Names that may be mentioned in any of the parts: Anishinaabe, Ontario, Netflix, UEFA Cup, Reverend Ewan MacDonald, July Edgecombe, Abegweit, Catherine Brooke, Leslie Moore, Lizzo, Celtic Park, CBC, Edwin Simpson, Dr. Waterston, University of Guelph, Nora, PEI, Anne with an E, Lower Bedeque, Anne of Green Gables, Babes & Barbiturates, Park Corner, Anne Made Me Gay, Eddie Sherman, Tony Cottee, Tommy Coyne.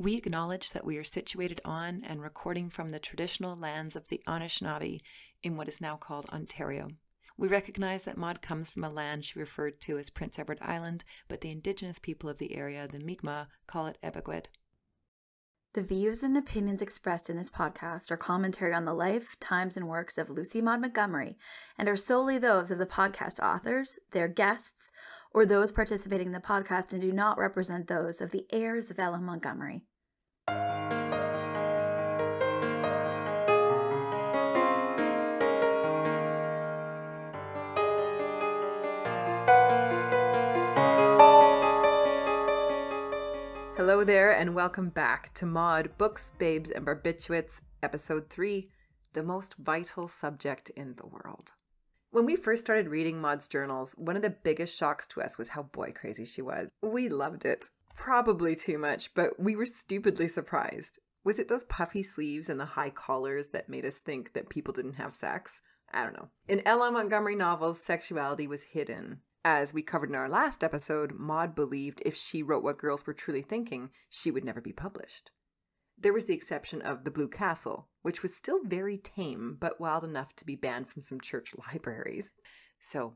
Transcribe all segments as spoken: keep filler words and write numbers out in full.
We acknowledge that we are situated on and recording from the traditional lands of the Anishinaabe in what is now called Ontario. We recognize that Maud comes from a land she referred to as Prince Edward Island, but the indigenous people of the area, the Mi'kmaq, call it Abegweit. The views and opinions expressed in this podcast are commentary on the life, times, and works of Lucy Maud Montgomery and are solely those of the podcast authors, their guests, or those participating in the podcast and do not represent those of the heirs of Ellen Montgomery. Hello there, and welcome back to Maud, Books, Babes, and Barbiturates, Episode three, The Most Vital Subject in the World. When we first started reading Maud's journals, one of the biggest shocks to us was how boy crazy she was. We loved it. Probably too much, but we were stupidly surprised. Was it those puffy sleeves and the high collars that made us think that people didn't have sex? I don't know. In Ella Montgomery novels, sexuality was hidden. As we covered in our last episode, Maud believed if she wrote what girls were truly thinking, she would never be published. There was the exception of The Blue Castle, which was still very tame, but wild enough to be banned from some church libraries. So,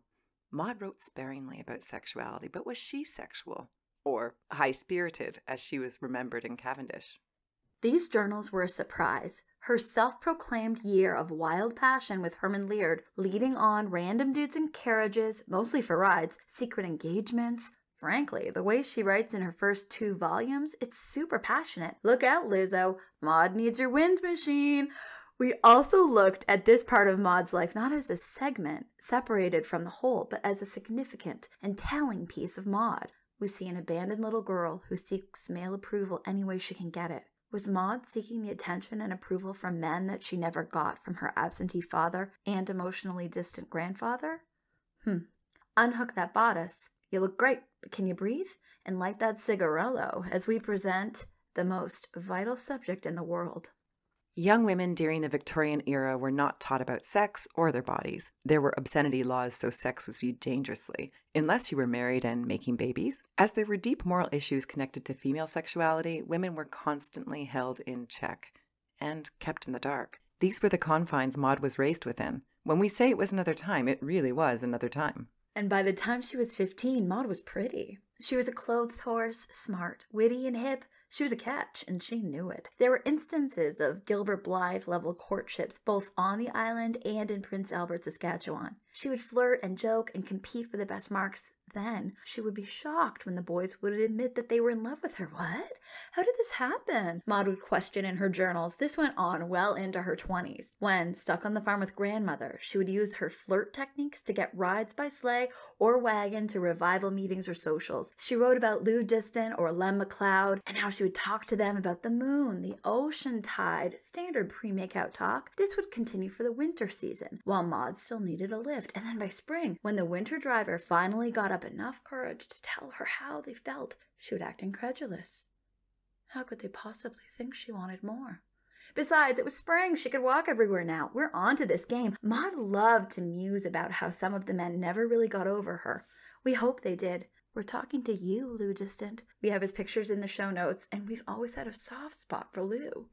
Maud wrote sparingly about sexuality, but was she sexual? Or high-spirited, as she was remembered in Cavendish? These journals were a surprise. Her self-proclaimed year of wild passion with Herman Leard, leading on random dudes in carriages, mostly for rides, secret engagements. Frankly, the way she writes in her first two volumes, it's super passionate. Look out, Lizzo. Maud needs your wind machine. We also looked at this part of Maud's life not as a segment separated from the whole, but as a significant and telling piece of Maud. We see an abandoned little girl who seeks male approval any way she can get it. Was Maud seeking the attention and approval from men that she never got from her absentee father and emotionally distant grandfather? Hmm. Unhook that bodice. You look great, but can you breathe? And light that cigarello as we present the most vital subject in the world. Young women during the Victorian era were not taught about sex or their bodies. There were obscenity laws, so sex was viewed dangerously, unless you were married and making babies. As there were deep moral issues connected to female sexuality, women were constantly held in check and kept in the dark. These were the confines Maud was raised within. When we say it was another time, it really was another time. And by the time she was fifteen, Maud was pretty. She was a clothes horse, smart, witty, and hip. She was a catch, and she knew it. There were instances of Gilbert Blythe-level courtships both on the island and in Prince Albert, Saskatchewan. She would flirt and joke and compete for the best marks. Then she would be shocked when the boys would admit that they were in love with her. What? How did this happen? Maud would question in her journals. This went on well into her twenties. When stuck on the farm with grandmother, she would use her flirt techniques to get rides by sleigh or wagon to revival meetings or socials. She wrote about Lou Distant or Lem MacLeod and how she would talk to them about the moon, the ocean tide, standard pre-makeout talk. This would continue for the winter season, while Maud still needed a lift. And then by spring, when the winter driver finally got up enough courage to tell her how they felt, she would act incredulous. How could they possibly think she wanted more? Besides, it was spring. She could walk everywhere now. We're on to this game. Maud loved to muse about how some of the men never really got over her. We hope they did. We're talking to you, Lou Distant. We have his pictures in the show notes, and we've always had a soft spot for Lou.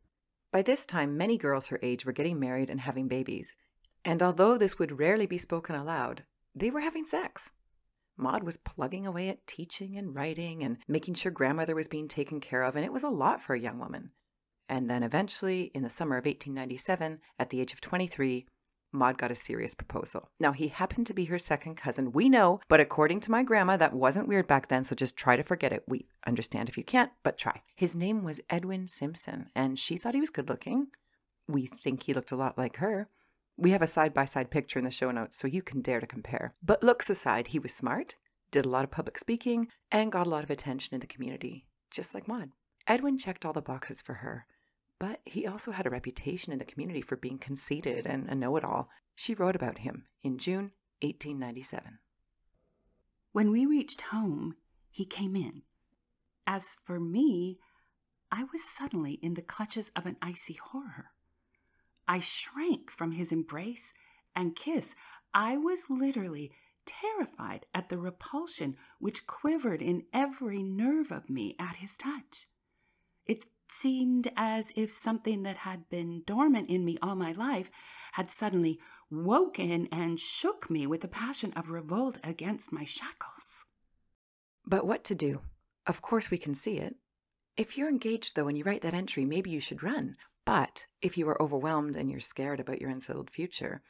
By this time, many girls her age were getting married and having babies. And although this would rarely be spoken aloud, they were having sex. Maud was plugging away at teaching and writing and making sure grandmother was being taken care of, and it was a lot for a young woman. And then eventually, in the summer of eighteen ninety-seven, at the age of twenty-three, Maud got a serious proposal. Now, he happened to be her second cousin. We know, but according to my grandma, that wasn't weird back then, so just try to forget it. We understand if you can't, but try. His name was Edwin Simpson, and she thought he was good-looking. We think he looked a lot like her. We have a side-by-side picture in the show notes, so you can dare to compare. But looks aside, he was smart, did a lot of public speaking, and got a lot of attention in the community, just like Maud. Edwin checked all the boxes for her. But he also had a reputation in the community for being conceited and a know-it-all. She wrote about him in June eighteen ninety-seven. When we reached home, he came in. As for me, I was suddenly in the clutches of an icy horror. I shrank from his embrace and kiss. I was literally terrified at the repulsion which quivered in every nerve of me at his touch. It seemed as if something that had been dormant in me all my life had suddenly woken and shook me with a passion of revolt against my shackles. But what to do? Of course we can see it. If you're engaged, though, when you write that entry, maybe you should run. But if you are overwhelmed and you're scared about your unsettled future,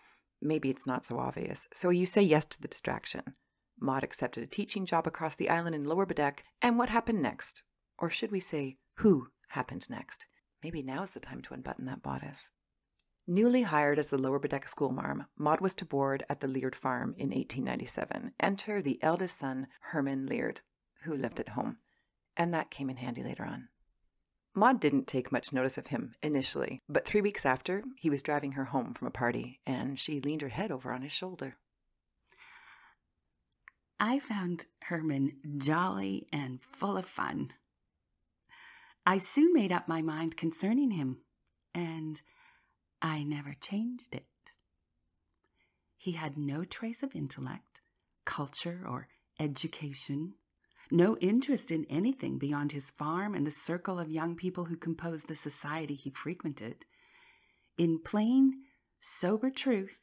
maybe it's not so obvious. So you say yes to the distraction. Maud accepted a teaching job across the island in Lower Bedeque, and what happened next? Or should we say, who happened next? Maybe now is the time to unbutton that bodice. Newly hired as the Lower Bedeque schoolmarm, Maud was to board at the Leard farm in eighteen ninety-seven. Enter the eldest son, Herman Leard, who lived at home. And that came in handy later on. Maud didn't take much notice of him initially, but three weeks after, he was driving her home from a party, and she leaned her head over on his shoulder. I found Herman jolly and full of fun. I soon made up my mind concerning him, and I never changed it. He had no trace of intellect, culture, or education, no interest in anything beyond his farm and the circle of young people who composed the society he frequented. In plain, sober truth,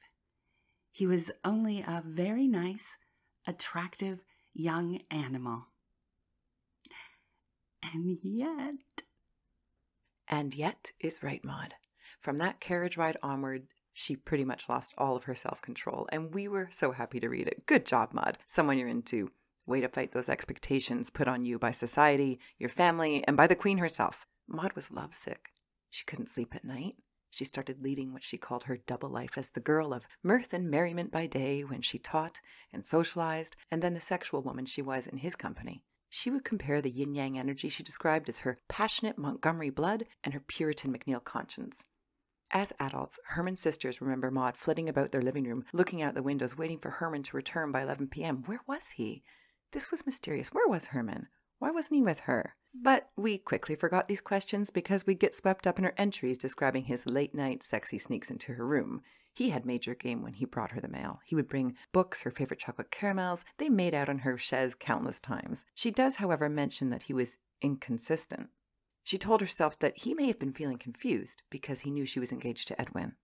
he was only a very nice, attractive young animal. And yet... And yet is right, Maud. From that carriage ride onward, she pretty much lost all of her self-control, and we were so happy to read it. Good job, Maud. Someone you're into. Way to fight those expectations put on you by society, your family, and by the Queen herself. Maud was lovesick. She couldn't sleep at night. She started leading what she called her double life as the girl of mirth and merriment by day when she taught and socialized, and then the sexual woman she was in his company. She would compare the yin-yang energy she described as her passionate Montgomery blood and her Puritan MacNeil conscience. As adults, Herman's sisters remember Maud flitting about their living room, looking out the windows, waiting for Herman to return by eleven p m Where was he? This was mysterious. Where was Herman? Why wasn't he with her? But we quickly forgot these questions because we'd get swept up in her entries describing his late-night sexy sneaks into her room. He had major game when he brought her the mail. He would bring books, her favorite chocolate caramels. They made out on her chaise countless times. She does, however, mention that he was inconsistent. She told herself that he may have been feeling confused because he knew she was engaged to Edwin.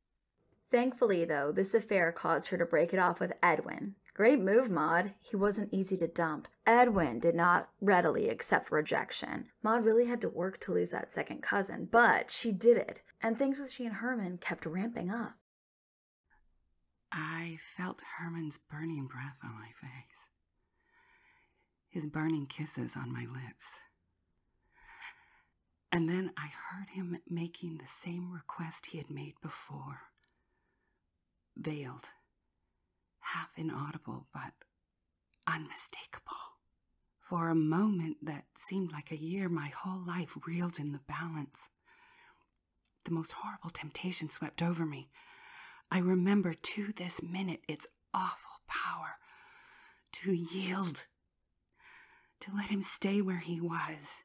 Thankfully, though, this affair caused her to break it off with Edwin. Great move, Maud. He wasn't easy to dump. Edwin did not readily accept rejection. Maud really had to work to lose that second cousin, but she did it, and things with she and Herman kept ramping up. I felt Herman's burning breath on my face, his burning kisses on my lips. And then I heard him making the same request he had made before, veiled, half inaudible, but unmistakable. For a moment that seemed like a year, my whole life reeled in the balance. The most horrible temptation swept over me. I remember to this minute its awful power to yield, to let him stay where he was,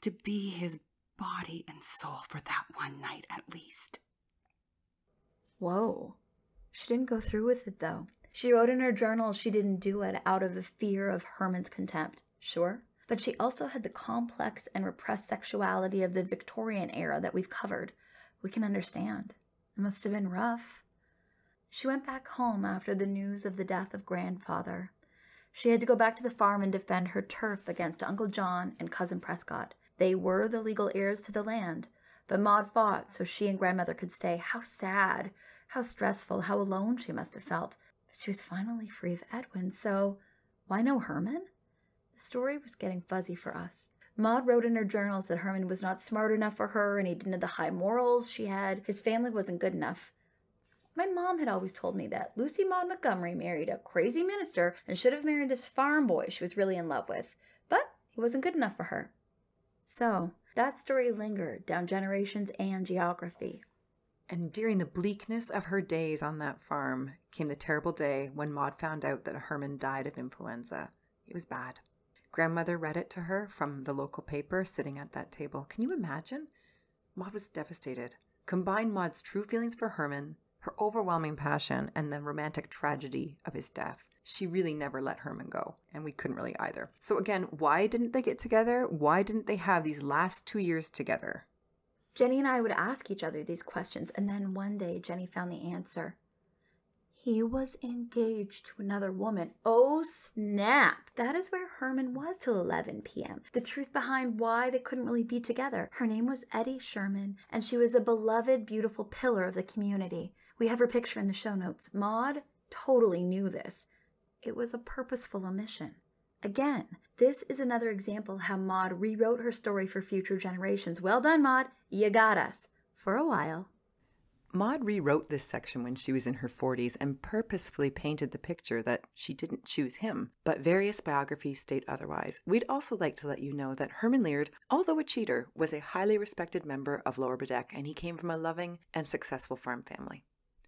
to be his body and soul for that one night at least. Whoa. She didn't go through with it, though. She wrote in her journal she didn't do it out of a fear of Herman's contempt, sure. But she also had the complex and repressed sexuality of the Victorian era that we've covered. We can understand. It must have been rough. She went back home after the news of the death of grandfather. She had to go back to the farm and defend her turf against Uncle John and Cousin Prescott. They were the legal heirs to the land, but Maud fought so she and grandmother could stay. How sad. How stressful, how alone she must have felt. But she was finally free of Edwin, so why no Herman? The story was getting fuzzy for us. Maud wrote in her journals that Herman was not smart enough for her, and he didn't have the high morals she had. His family wasn't good enough. My mom had always told me that Lucy Maud Montgomery married a crazy minister and should have married this farm boy she was really in love with, but he wasn't good enough for her. So that story lingered down generations and geography. And during the bleakness of her days on that farm came the terrible day when Maud found out that Herman died of influenza. It was bad. Grandmother read it to her from the local paper sitting at that table. Can you imagine? Maud was devastated. Combine Maud's true feelings for Herman, her overwhelming passion, and the romantic tragedy of his death. She really never let Herman go, and we couldn't really either. So again, why didn't they get together? Why didn't they have these last two years together? Jenny and I would ask each other these questions, and then one day Jenny found the answer. He was engaged to another woman. Oh, snap! That is where Herman was till eleven p m The truth behind why they couldn't really be together. Her name was Eddie Sherman, and she was a beloved, beautiful pillar of the community. We have her picture in the show notes. Maud totally knew this. It was a purposeful omission. Again, this is another example how Maud rewrote her story for future generations. Well done, Maud. You got us. For a while. Maud rewrote this section when she was in her forties and purposefully painted the picture that she didn't choose him, but various biographies state otherwise. We'd also like to let you know that Herman Leard, although a cheater, was a highly respected member of Lower Bedeque, and he came from a loving and successful farm family.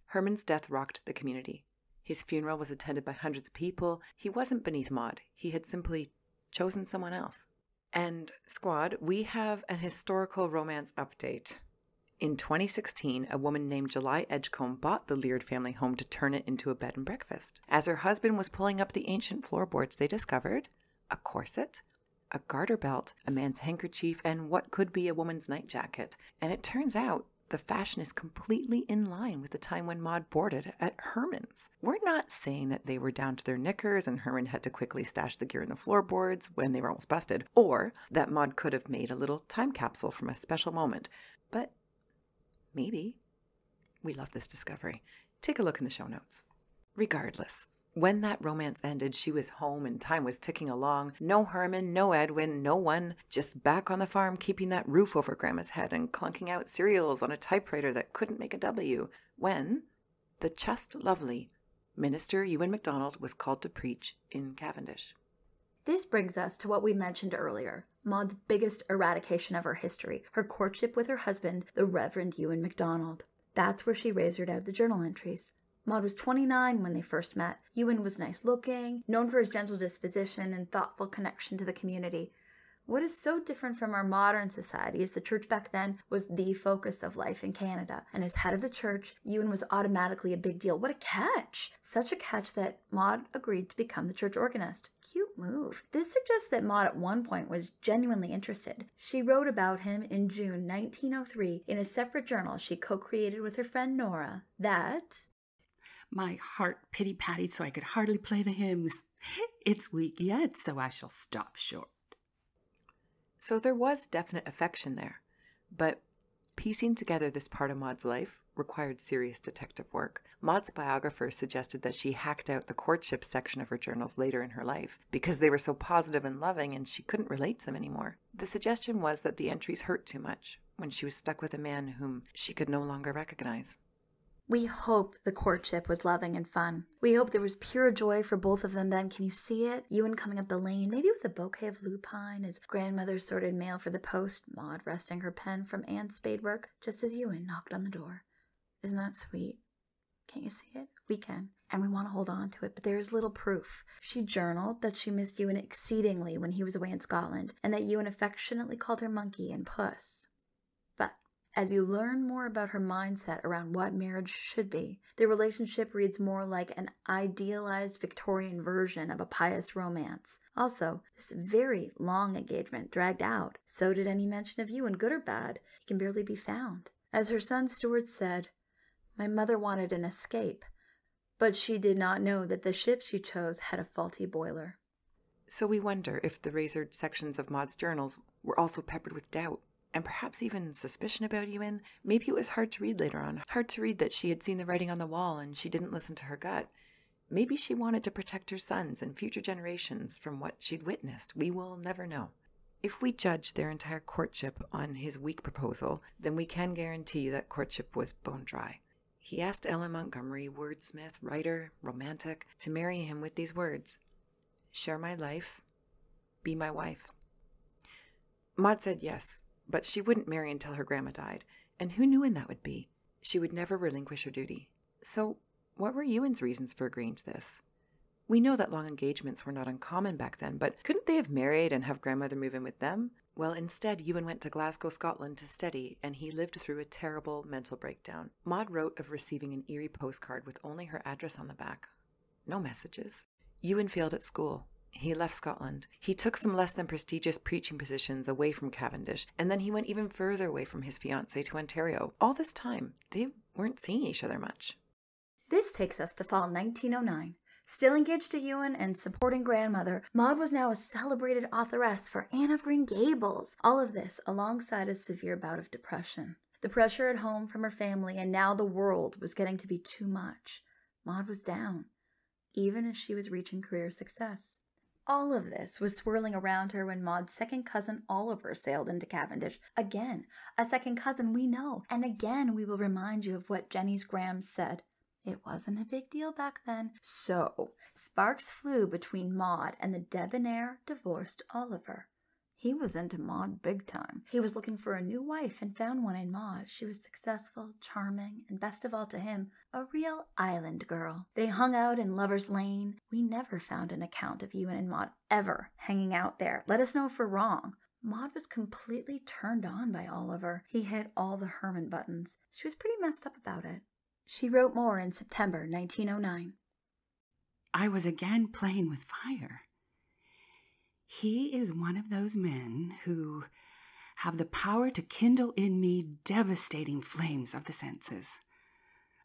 Herman's death rocked the community. His funeral was attended by hundreds of people. He wasn't beneath Maud. He had simply chosen someone else. And, squad, we have an historical romance update. In twenty sixteen, a woman named July Edgecombe bought the Leard family home to turn it into a bed and breakfast. As her husband was pulling up the ancient floorboards, they discovered a corset, a garter belt, a man's handkerchief, and what could be a woman's night jacket. And it turns out the fashion is completely in line with the time when Maud boarded at Herman's. We're not saying that they were down to their knickers and Herman had to quickly stash the gear in the floorboards when they were almost busted, or that Maud could have made a little time capsule from a special moment, but maybe. We love this discovery. Take a look in the show notes. Regardless, when that romance ended, she was home and time was ticking along. No Herman, no Edwin, no one. Just back on the farm keeping that roof over Grandma's head and clunking out cereals on a typewriter that couldn't make a W. When the just lovely Minister Ewan MacDonald was called to preach in Cavendish. This brings us to what we mentioned earlier, Maud's biggest eradication of her history, her courtship with her husband, the Reverend Ewan MacDonald. That's where she razored out the journal entries. Maud was twenty-nine when they first met. Ewan was nice-looking, known for his gentle disposition and thoughtful connection to the community. What is so different from our modern society is the church back then was the focus of life in Canada, and as head of the church, Ewan was automatically a big deal. What a catch! Such a catch that Maud agreed to become the church organist. Cute move. This suggests that Maud at one point was genuinely interested. She wrote about him in June nineteen oh three in a separate journal she co-created with her friend Nora that my heart pity-pattied so I could hardly play the hymns. It's weak yet, so I shall stop short. So there was definite affection there, but piecing together this part of Maud's life required serious detective work. Maud's biographers suggested that she hacked out the courtship section of her journals later in her life because they were so positive and loving and she couldn't relate to them anymore. The suggestion was that the entries hurt too much when she was stuck with a man whom she could no longer recognize. We hope the courtship was loving and fun. We hope there was pure joy for both of them then. Can you see it? Ewan coming up the lane, maybe with a bouquet of lupine, his grandmother sorted mail for the post, Maud resting her pen from Anne's spade work, just as Ewan knocked on the door. Isn't that sweet? Can't you see it? We can. And we want to hold on to it, but there is little proof. She journaled that she missed Ewan exceedingly when he was away in Scotland, and that Ewan affectionately called her monkey and puss. As you learn more about her mindset around what marriage should be, their relationship reads more like an idealized Victorian version of a pious romance. Also, this very long engagement dragged out. So did any mention of Ewan, good or bad. He can barely be found. As her son Stuart said, "My mother wanted an escape, but she did not know that the ship she chose had a faulty boiler." So we wonder if the razored sections of Maud's journals were also peppered with doubt, and perhaps even suspicion about Ewan. Maybe it was hard to read later on. Hard to read that she had seen the writing on the wall and she didn't listen to her gut. Maybe she wanted to protect her sons and future generations from what she'd witnessed. We will never know. If we judge their entire courtship on his weak proposal, then we can guarantee you that courtship was bone dry. He asked Ellen Montgomery, wordsmith, writer, romantic, to marry him with these words: "Share my life, be my wife." Maud said yes, but she wouldn't marry until her grandma died, and who knew when that would be? She would never relinquish her duty. So what were Ewan's reasons for agreeing to this? We know that long engagements were not uncommon back then, but couldn't they have married and have grandmother move in with them? Well, instead, Ewan went to Glasgow, Scotland to study, and he lived through a terrible mental breakdown. Maud wrote of receiving an eerie postcard with only her address on the back. No messages. Ewan failed at school. he left Scotland. He took some less than prestigious preaching positions away from Cavendish, and then he went even further away from his fiancée to Ontario. All this time, they weren't seeing each other much. This takes us to fall nineteen oh nine. Still engaged to Ewan and supporting grandmother, Maud was now a celebrated authoress for Anne of Green Gables. All of this alongside a severe bout of depression. The pressure at home from her family and now the world was getting to be too much. Maud was down, even as she was reaching career success. All of this was swirling around her when Maud's second cousin Oliver sailed into Cavendish. Again, a second cousin we know, and again we will remind you of what Jenny's Graham said. It wasn't a big deal back then. So, sparks flew between Maud and the debonair, divorced Oliver. He was into Maud big time. He was looking for a new wife and found one in Maud. She was successful, charming, and best of all to him, a real island girl. They hung out in Lover's Lane. We never found an account of Ewan and Maud ever hanging out there. Let us know if we're wrong. Maud was completely turned on by Oliver. He hit all the Herman buttons. She was pretty messed up about it. She wrote more in September nineteen oh nine. I was again playing with fire. He is one of those men who have the power to kindle in me devastating flames of the senses.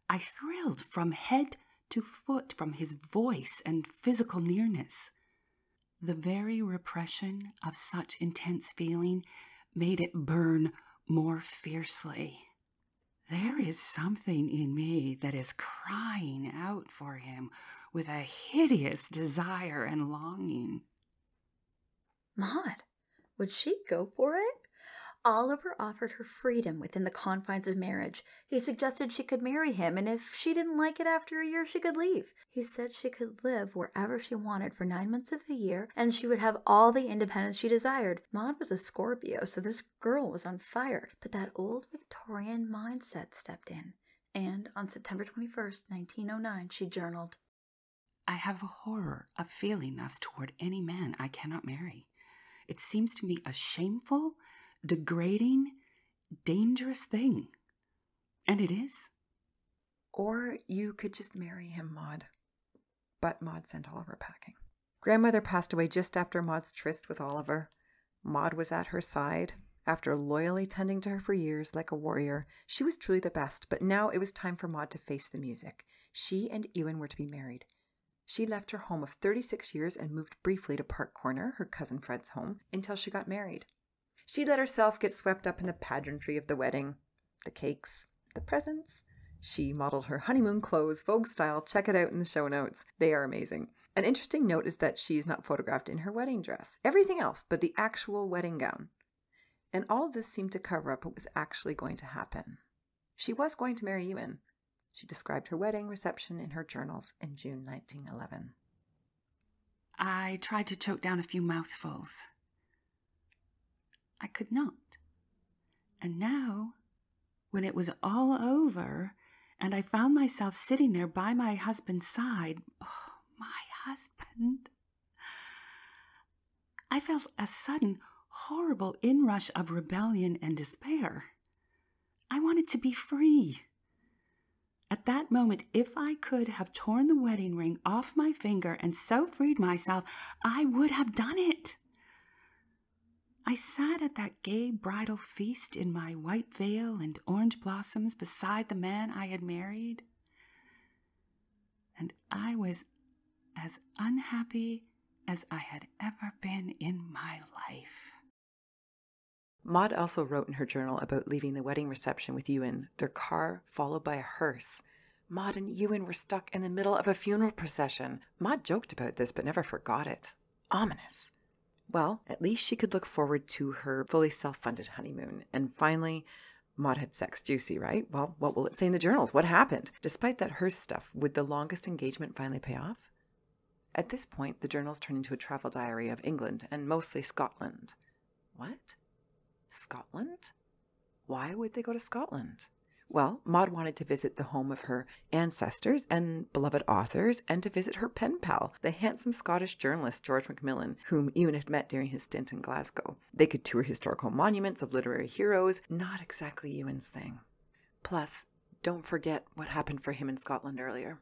I thrilled from head to foot from his voice and physical nearness. The very repression of such intense feeling made it burn more fiercely. There is something in me that is crying out for him with a hideous desire and longing. Maud, would she go for it? Oliver offered her freedom within the confines of marriage. He suggested she could marry him, and if she didn't like it after a year, she could leave. He said she could live wherever she wanted for nine months of the year, and she would have all the independence she desired. Maud was a Scorpio, so this girl was on fire. But that old Victorian mindset stepped in, and on September twenty-first, nineteen oh nine, she journaled, I have a horror of feeling thus toward any man I cannot marry. It seems to me a shameful, degrading, dangerous thing. And it is. Or you could just marry him, Maud. But Maud sent Oliver packing. Grandmother passed away just after Maud's tryst with Oliver. Maud was at her side. After loyally tending to her for years like a warrior, she was truly the best, but now it was time for Maud to face the music. She and Ewan were to be married. She left her home of thirty-six years and moved briefly to Park Corner, her cousin Fred's home, until she got married. She let herself get swept up in the pageantry of the wedding, the cakes, the presents. She modeled her honeymoon clothes, Vogue style. Check it out in the show notes. They are amazing. An interesting note is that she is not photographed in her wedding dress. Everything else but the actual wedding gown. And all of this seemed to cover up what was actually going to happen. She was going to marry Ewan. She described her wedding reception in her journals in June nineteen eleven. I tried to choke down a few mouthfuls. I could not. And now, when it was all over, and I found myself sitting there by my husband's side, oh, my husband, I felt a sudden, horrible inrush of rebellion and despair. I wanted to be free. At that moment, if I could have torn the wedding ring off my finger and so freed myself, I would have done it. I sat at that gay bridal feast in my white veil and orange blossoms beside the man I had married, and I was as unhappy as I had ever been in my life. Maud also wrote in her journal about leaving the wedding reception with Ewan, their car followed by a hearse. Maud and Ewan were stuck in the middle of a funeral procession. Maud joked about this but never forgot it. Ominous. Well, at least she could look forward to her fully self-funded honeymoon. And finally, Maud had sex. Juicy, right? Well, what will it say in the journals? What happened? Despite that hearse stuff, would the longest engagement finally pay off? At this point, the journals turned into a travel diary of England and mostly Scotland. What? Scotland? Why would they go to Scotland? Well, Maud wanted to visit the home of her ancestors and beloved authors and to visit her pen pal, the handsome Scottish journalist George Macmillan, whom Ewan had met during his stint in Glasgow. They could tour historical monuments of literary heroes, not exactly Ewan's thing. Plus, don't forget what happened for him in Scotland earlier.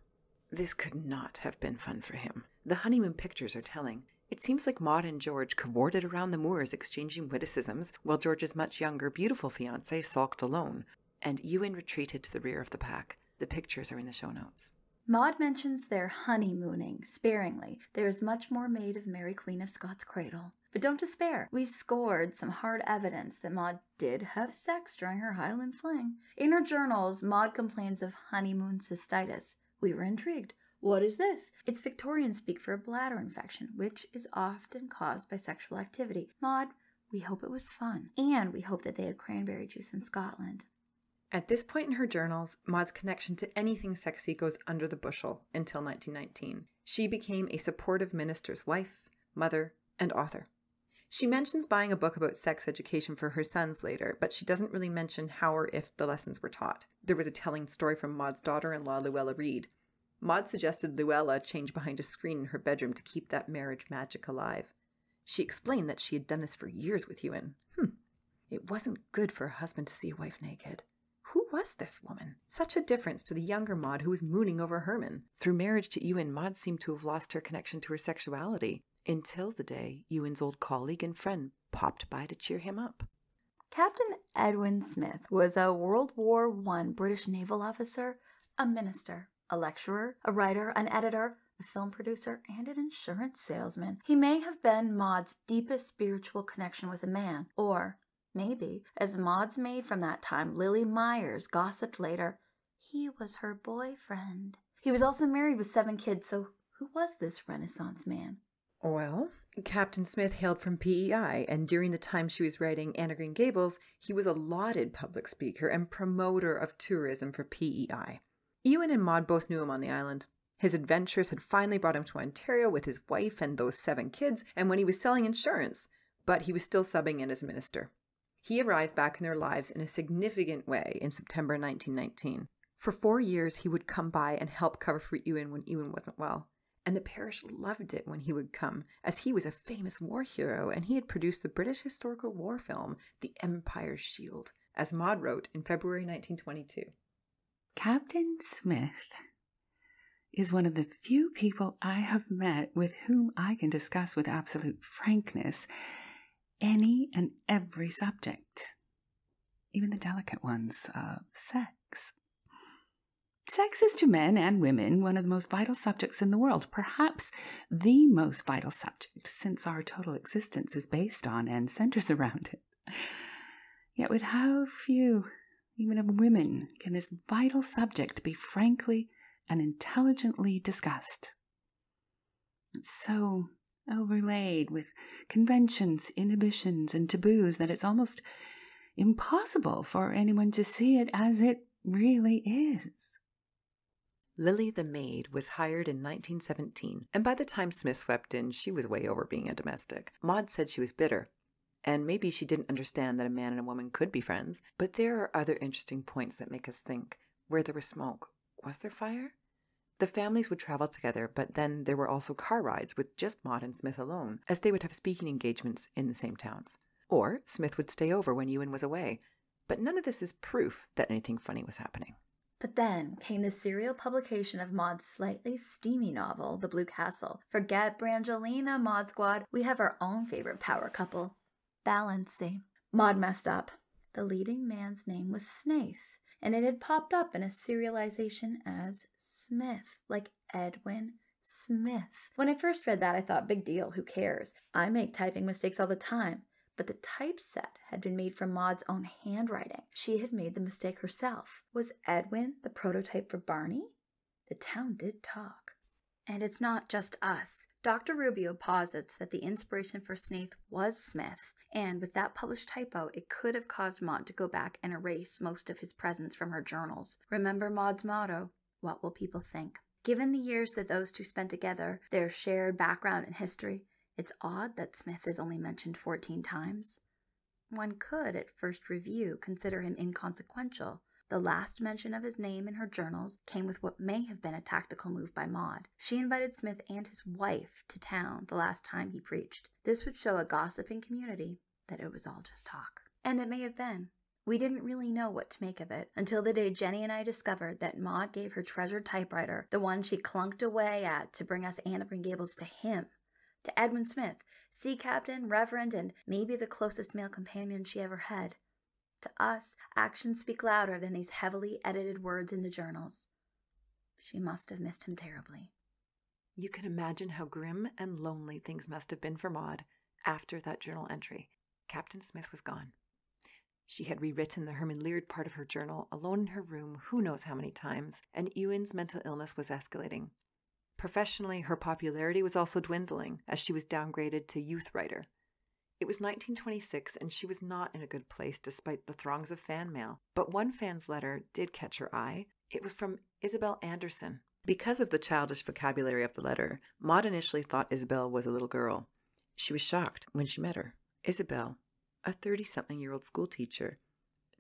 This could not have been fun for him. The honeymoon pictures are telling. It seems like Maud and George cavorted around the moors exchanging witticisms, while George's much younger, beautiful fiancée sulked alone, and Ewan retreated to the rear of the pack. The pictures are in the show notes. Maud mentions their honeymooning sparingly. There is much more made of Mary Queen of Scots' cradle. But don't despair. We scored some hard evidence that Maud did have sex during her Highland fling. In her journals, Maud complains of honeymoon cystitis. We were intrigued. What is this? It's Victorian speak for a bladder infection, which is often caused by sexual activity. Maud, we hope it was fun. And we hope that they had cranberry juice in Scotland. At this point in her journals, Maud's connection to anything sexy goes under the bushel until nineteen nineteen. She became a supportive minister's wife, mother, and author. She mentions buying a book about sex education for her sons later, but she doesn't really mention how or if the lessons were taught. There was a telling story from Maud's daughter-in-law, Luella Reed. Maud suggested Luella change behind a screen in her bedroom to keep that marriage magic alive. She explained that she had done this for years with Ewan. Hmm. It wasn't good for a husband to see a wife naked. Who was this woman? Such a difference to the younger Maud who was mooning over Herman. Through marriage to Ewan, Maud seemed to have lost her connection to her sexuality, until the day Ewan's old colleague and friend popped by to cheer him up. Captain Edwin Smith was a World War One British naval officer, a minister, a lecturer, a writer, an editor, a film producer, and an insurance salesman. He may have been Maud's deepest spiritual connection with a man, or maybe, as Maud's maid from that time, Lily Myers, gossiped later, he was her boyfriend. He was also married with seven kids, so who was this Renaissance man? Well, Captain Smith hailed from P E I, and during the time she was writing Anne of Green Gables, he was a lauded public speaker and promoter of tourism for P E I. Ewan and Maud both knew him on the island. His adventures had finally brought him to Ontario with his wife and those seven kids, and when he was selling insurance, but he was still subbing in as minister. He arrived back in their lives in a significant way in September nineteen nineteen. For four years, he would come by and help cover for Ewan when Ewan wasn't well. And the parish loved it when he would come, as he was a famous war hero, and he had produced the British historical war film, The Empire's Shield, as Maud wrote in February nineteen twenty-two. Captain Smith is one of the few people I have met with whom I can discuss with absolute frankness any and every subject, even the delicate ones of sex. Sex is to men and women one of the most vital subjects in the world, perhaps the most vital subject, since our total existence is based on and centers around it. Yet with how few, even of women, can this vital subject be frankly and intelligently discussed. It's so overlaid with conventions, inhibitions, and taboos that it's almost impossible for anyone to see it as it really is. Lily the maid was hired in nineteen seventeen, and by the time Smith swept in, she was way over being a domestic. Maud said she was bitter, and maybe she didn't understand that a man and a woman could be friends, but there are other interesting points that make us think. Where there was smoke, was there fire? The families would travel together, but then there were also car rides with just Maud and Smith alone, as they would have speaking engagements in the same towns. Or Smith would stay over when Ewan was away. But none of this is proof that anything funny was happening. But then came the serial publication of Maud's slightly steamy novel, The Blue Castle. Forget Brangelina, Maud Squad. We have our own favorite power couple, Balancy. Maud messed up. The leading man's name was Snaith, and it had popped up in a serialization as Smith, like Edwin Smith. When I first read that, I thought, big deal, who cares? I make typing mistakes all the time. But the typeset had been made from Maud's own handwriting. She had made the mistake herself. Was Edwin the prototype for Barney? The town did talk. And it's not just us. Doctor Rubio posits that the inspiration for Snaith was Smith, and with that published typo, it could have caused Maud to go back and erase most of his presence from her journals. Remember Maud's motto, what will people think? Given the years that those two spent together, their shared background in history, it's odd that Smith is only mentioned fourteen times. One could, at first review, consider him inconsequential. The last mention of his name in her journals came with what may have been a tactical move by Maud. She invited Smith and his wife to town the last time he preached. This would show a gossiping community that it was all just talk. And it may have been. We didn't really know what to make of it until the day Jenny and I discovered that Maud gave her treasured typewriter, the one she clunked away at to bring us Anne of Green Gables, to him. to Edwin Smith, sea captain, reverend, and maybe the closest male companion she ever had. To us, actions speak louder than these heavily edited words in the journals. She must have missed him terribly. You can imagine how grim and lonely things must have been for Maud after that journal entry. Captain Smith was gone. She had rewritten the Herman Leard part of her journal alone in her room who knows how many times, and Ewan's mental illness was escalating. Professionally, her popularity was also dwindling as she was downgraded to youth writer. It was nineteen twenty-six, and she was not in a good place despite the throngs of fan mail. But one fan's letter did catch her eye. It was from Isabel Anderson. Because of the childish vocabulary of the letter, Maud initially thought Isabel was a little girl. She was shocked when she met her. Isabel, a thirty-something-year-old school teacher.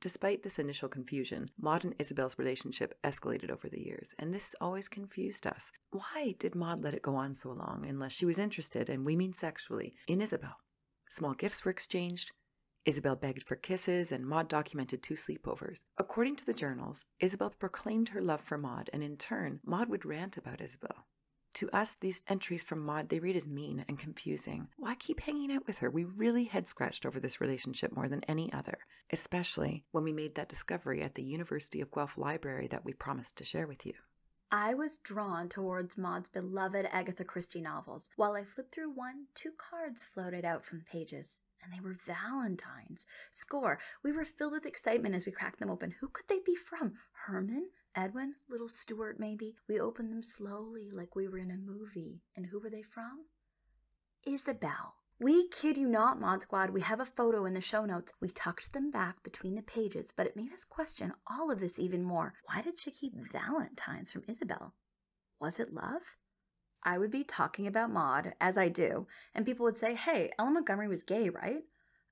Despite this initial confusion, Maud and Isabel's relationship escalated over the years, and this always confused us. Why did Maud let it go on so long, unless she was interested, and we mean sexually, in Isabel? Small gifts were exchanged. Isabel begged for kisses, and Maud documented two sleepovers. According to the journals, Isabel proclaimed her love for Maud, and in turn, Maud would rant about Isabel. To us, these entries from Maud, they read as mean and confusing. Why keep hanging out with her? We really had scratched over this relationship more than any other, especially when we made that discovery at the University of Guelph Library that we promised to share with you. I was drawn towards Maud's beloved Agatha Christie novels. While I flipped through one, two cards floated out from the pages, and they were Valentines. Score! We were filled with excitement as we cracked them open. Who could they be from? Herman? Edwin? Little Stuart, maybe? We opened them slowly, like we were in a movie. And who were they from? Isabel. We kid you not, Mod Squad. We have a photo in the show notes. We tucked them back between the pages, but it made us question all of this even more. Why did she keep Valentines from Isabel? Was it love? I would be talking about Maud, as I do, and people would say, hey, Ellen Montgomery was gay, right?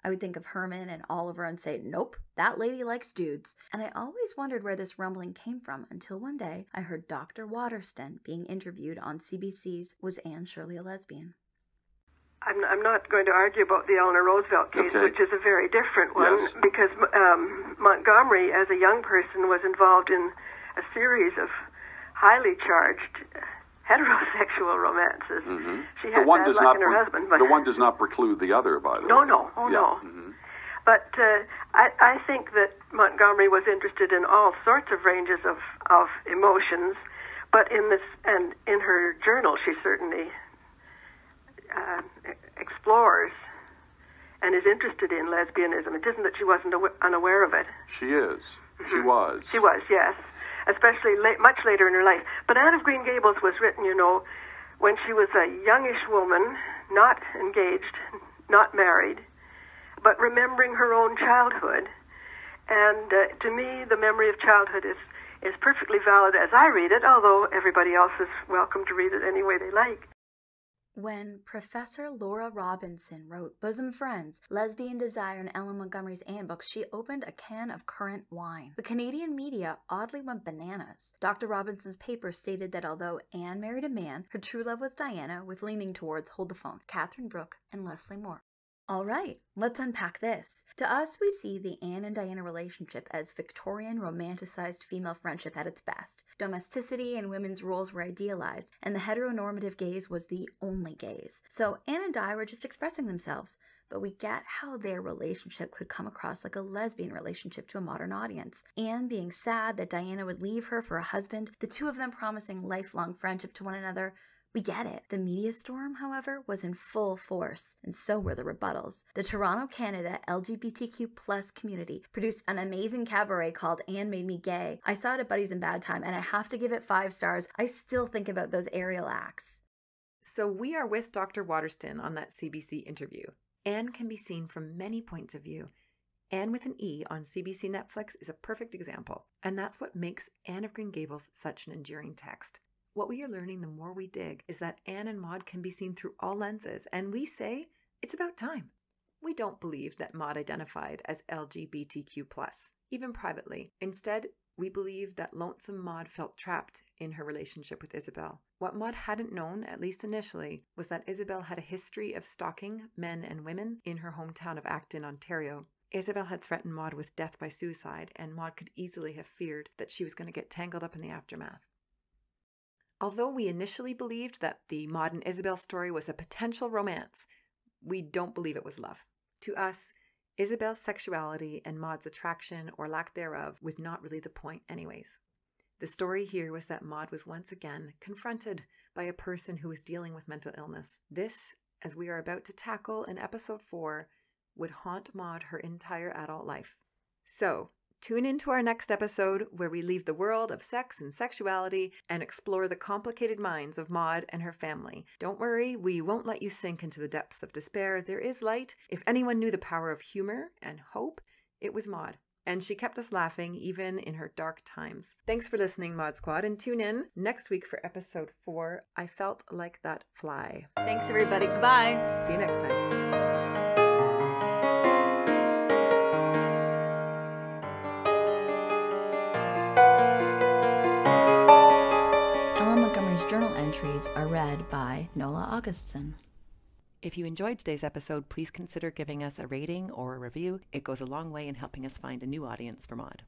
I would think of Herman and Oliver and say, nope, that lady likes dudes. And I always wondered where this rumbling came from until one day I heard Doctor Waterston being interviewed on C B C's Was Anne Shirley a Lesbian? I'm, I'm not going to argue about the Eleanor Roosevelt case, okay, which is a very different one, yes, because um, Montgomery, as a young person, was involved in a series of highly charged heterosexual romances. Mm-hmm. She had bad luck in her husband. But the one does not preclude the other, by the no, way. No, oh, yeah. no. Mm-hmm. But uh, I, I think that Montgomery was interested in all sorts of ranges of, of emotions, but in this, and in her journal, she certainly Uh, explores and is interested in lesbianism. It isn't that she wasn't aw unaware of it. She is. Mm-hmm. She was. She was, yes. Especially late, much later in her life. But Anne of Green Gables was written, you know, when she was a youngish woman, not engaged, not married, but remembering her own childhood. And uh, to me, the memory of childhood is, is perfectly valid as I read it, although everybody else is welcome to read it any way they like. When Professor Laura Robinson wrote Bosom Friends, Lesbian Desire in Ellen Montgomery's Handbook, she opened a can of currant wine. The Canadian media oddly went bananas. Doctor Robinson's paper stated that although Anne married a man, her true love was Diana, with leaning towards Hold the Phone, Catherine Brooke, and Leslie Moore. All right, let's unpack this. To us, we see the Anne and Diana relationship as Victorian romanticized female friendship at its best. Domesticity and women's roles were idealized, and the heteronormative gaze was the only gaze. So Anne and Di were just expressing themselves, but we get how their relationship could come across like a lesbian relationship to a modern audience. Anne being sad that Diana would leave her for a husband, the two of them promising lifelong friendship to one another. We get it. The media storm, however, was in full force, and so were the rebuttals. The Toronto, Canada L G B T Q plus community produced an amazing cabaret called Anne Made Me Gay. I saw it at Buddy's in Bad Time, and I have to give it five stars. I still think about those aerial acts. So we are with Doctor Waterston on that C B C interview. Anne can be seen from many points of view. Anne with an E on C B C Netflix is a perfect example, and that's what makes Anne of Green Gables such an enduring text. What we are learning the more we dig is that Anne and Maud can be seen through all lenses, and we say it's about time. We don't believe that Maud identified as L G B T Q plus, even privately. Instead, we believe that lonesome Maud felt trapped in her relationship with Isabel. What Maud hadn't known, at least initially, was that Isabel had a history of stalking men and women in her hometown of Acton, Ontario. Isabel had threatened Maud with death by suicide, and Maud could easily have feared that she was going to get tangled up in the aftermath. Although we initially believed that the modern Isabel story was a potential romance, we don't believe it was love. To us, Isabel's sexuality and Maud's attraction, or lack thereof, was not really the point anyways. The story here was that Maud was once again confronted by a person who was dealing with mental illness. This, as we are about to tackle in episode four, would haunt Maud her entire adult life. So, tune in to our next episode where we leave the world of sex and sexuality and explore the complicated minds of Maud and her family. Don't worry, we won't let you sink into the depths of despair. There is light. If anyone knew the power of humor and hope, it was Maud. And she kept us laughing even in her dark times. Thanks for listening, Maud Squad, and tune in next week for episode four, I Felt Like That Fly. Thanks, everybody. Goodbye. See you next time. Ellen Montgomery's journal entries are read by Nola Augustson. If you enjoyed today's episode, please consider giving us a rating or a review. It goes a long way in helping us find a new audience for Maud.